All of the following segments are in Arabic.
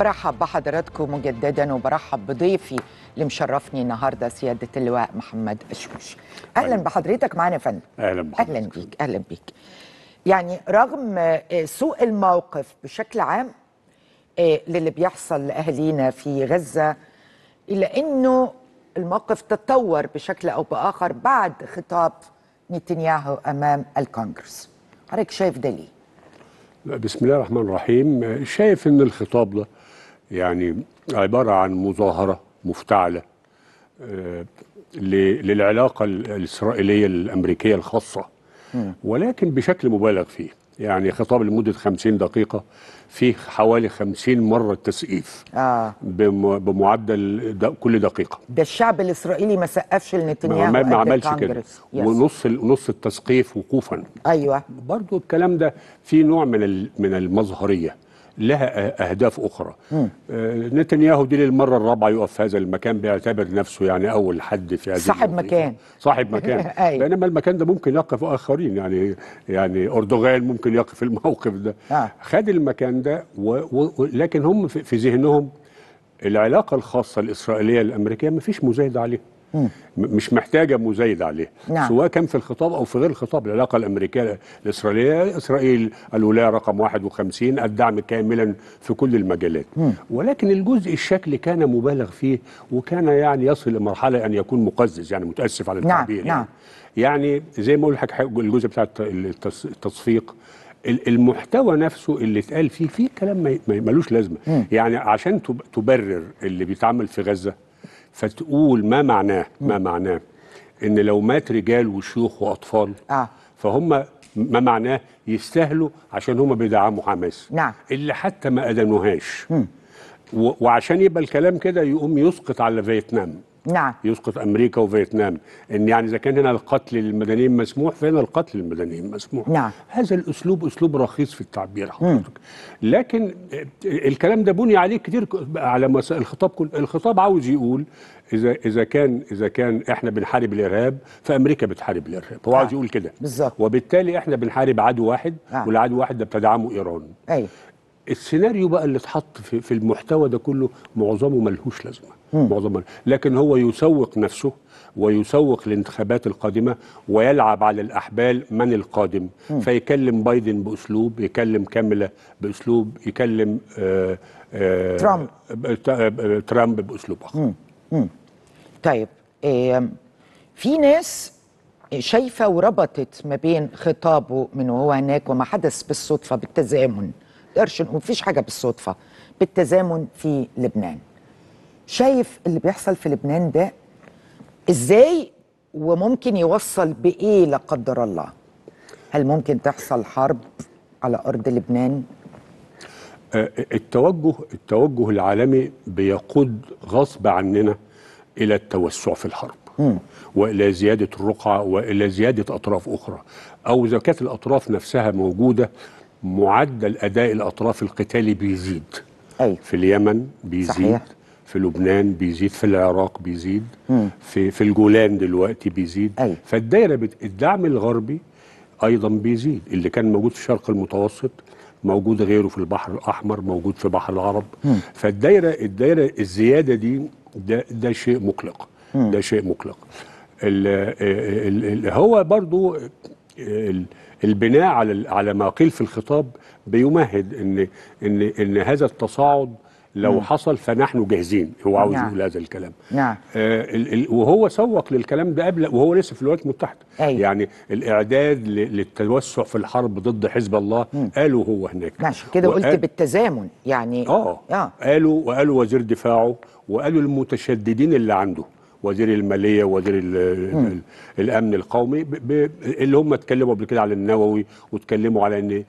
برحب بحضراتكم مجددا وبرحب بضيفي اللي مشرفني النهارده سياده اللواء محمد أشوش. اهلا بحضرتك معانا يا فندم. اهلا بحضرتك. اهلا بيك. اهلا بيك. يعني رغم سوء الموقف بشكل عام للي بيحصل لاهالينا في غزه، الا انه الموقف تطور بشكل او باخر بعد خطاب نتنياهو امام الكونجرس. حضرتك شايف ده ليه؟ بسم الله الرحمن الرحيم. شايف ان الخطاب ده يعني عباره عن مظاهره مفتعله للعلاقه الاسرائيليه الامريكيه الخاصه، ولكن بشكل مبالغ فيه. يعني خطاب لمده 50 دقيقه فيه حوالي 50 مره تسقيف بمعدل كل دقيقه. ده الشعب الاسرائيلي ما سقفش لنتنياهو، ما عملش كده، ونص التسقيف وقوفا. ايوه، برضه الكلام ده فيه نوع من المظهريه لها اهداف اخرى. نتنياهو دي للمره الرابعه يقف في هذا المكان، بيعتبر نفسه يعني اول حد في هذا صاحب مكان. صاحب مكان. بينما المكان ده ممكن يقف اخرين، يعني اردوغان ممكن يقف الموقف ده. خد المكان ده لكن هم في ذهنهم العلاقه الخاصه الاسرائيليه الامريكيه ما فيش مزايده عليها. مش محتاجه مزايده عليها. نعم. سواء كان في الخطاب او في غير الخطاب. العلاقه الامريكيه الاسرائيليه، اسرائيل الولايه رقم 51، الدعم كاملا في كل المجالات. ولكن الجزء الشكلي كان مبالغ فيه، وكان يعني يصل لمرحله ان يكون مقزز، يعني متاسف على التعبير. نعم. يعني زي ما اقول لحضرتك الجزء بتاع التصفيق، المحتوى نفسه اللي اتقال فيه كلام ملوش لازمه. يعني عشان تبرر اللي بيتعمل في غزه، فتقول ما معناه ان لو مات رجال وشيوخ واطفال فهم ما معناه يستاهلوا عشان هم بيدعموا حماس. نعم. اللي حتى ما ادانوهاش، وعشان يبقى الكلام كده يقوم يسقط على فيتنام. نعم. يسقط امريكا وفيتنام، ان يعني اذا كان هنا القتل للمدنيين مسموح فهنا القتل للمدنيين مسموح. نعم. هذا الاسلوب اسلوب رخيص في التعبير حضرتك. لكن الكلام ده بني عليه كتير على مسائل الخطاب. الخطاب عاوز يقول اذا كان احنا بنحارب الارهاب فامريكا بتحارب الارهاب، هو عاوز يقول كده بالظبط، وبالتالي احنا بنحارب عدو واحد، والعدو واحد ده بتدعمه ايران. ايوه. السيناريو بقى اللي اتحط في المحتوى ده كله معظمه ملهوش لازمه، معظمه، لكن هو يسوق نفسه ويسوق الانتخابات القادمه ويلعب على الاحبال من القادم. فيكلم بايدن باسلوب، يكلم كاملا باسلوب، يكلم ترامب باسلوب اخر. طيب، في ناس شايفه وربطت ما بين خطابه من وهو هناك وما حدث بالصدفه بالتزامن. مفيش حاجه بالصدفه، بالتزامن في لبنان. شايف اللي بيحصل في لبنان ده ازاي، وممكن يوصل بايه لا قدر الله؟ هل ممكن تحصل حرب على ارض لبنان؟ التوجه العالمي بيقود غصب عننا الى التوسع في الحرب، والى زياده الرقعه والى زياده اطراف اخرى، او اذا كانت الاطراف نفسها موجوده معدل أداء الأطراف القتالي بيزيد. أي. في اليمن بيزيد. صحيح. في لبنان بيزيد، في العراق بيزيد، في الجولان دلوقتي بيزيد. أي. فالدائرة الدعم الغربي أيضا بيزيد، اللي كان موجود في الشرق المتوسط موجود غيره في البحر الأحمر، موجود في بحر العرب. فالدائرة الزيادة دي ده شيء مقلق. ده شيء مقلق. هو برضو البناء على ما قيل في الخطاب بيمهد ان هذا التصاعد لو حصل فنحن جاهزين. هو عاوز يقول هذا الكلام. نعم. وهو سوق للكلام ده قبل وهو لسه في الولايات المتحدة. أيوة. يعني الإعداد للتوسع في الحرب ضد حزب الله قالوا هو هناك. ماشي كده، قلت بالتزامن يعني. قالوا وزير دفاعه، وقالوا المتشددين اللي عنده وزير الماليه وزير الامن القومي، اللي هم اتكلموا قبل كده على النووي واتكلموا على ان،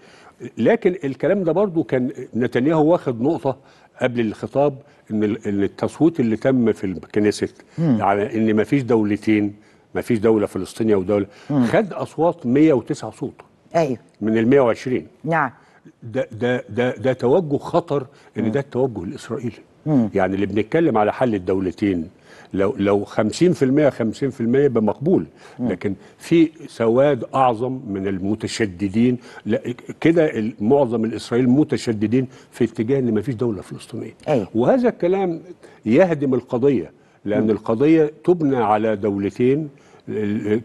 لكن الكلام ده برضو كان نتنياهو واخد نقطه قبل الخطاب ان التصويت اللي تم في الكنيست على ان ما فيش دولتين، ما فيش دوله فلسطينيه ودوله، خد اصوات 109 صوت. ايوه، من ال 120. نعم. ده توجه خطر، ان ده التوجه الاسرائيلي. يعني اللي بنتكلم على حل الدولتين لو 50% بمقبول، لكن في سواد أعظم من المتشددين كده. معظم الإسرائيل متشددين في اتجاه إن مفيش دولة فلسطينية، وهذا الكلام يهدم القضية، لأن القضية تبنى على دولتين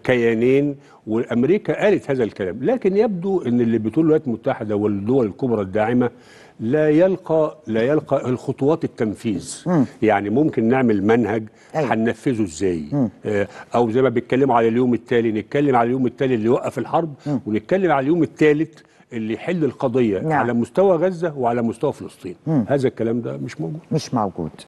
كيانين، وأمريكا قالت هذا الكلام. لكن يبدو أن اللي بتقول الولايات المتحدة والدول الكبرى الداعمة لا يلقى الخطوات التنفيذ. يعني ممكن نعمل منهج هننفذه ازاي، او زي ما بيتكلموا على اليوم التالي، نتكلم على اليوم التالي اللي يوقف الحرب، ونتكلم على اليوم الثالث اللي يحل القضية على مستوى غزة وعلى مستوى فلسطين. هذا الكلام ده مش موجود.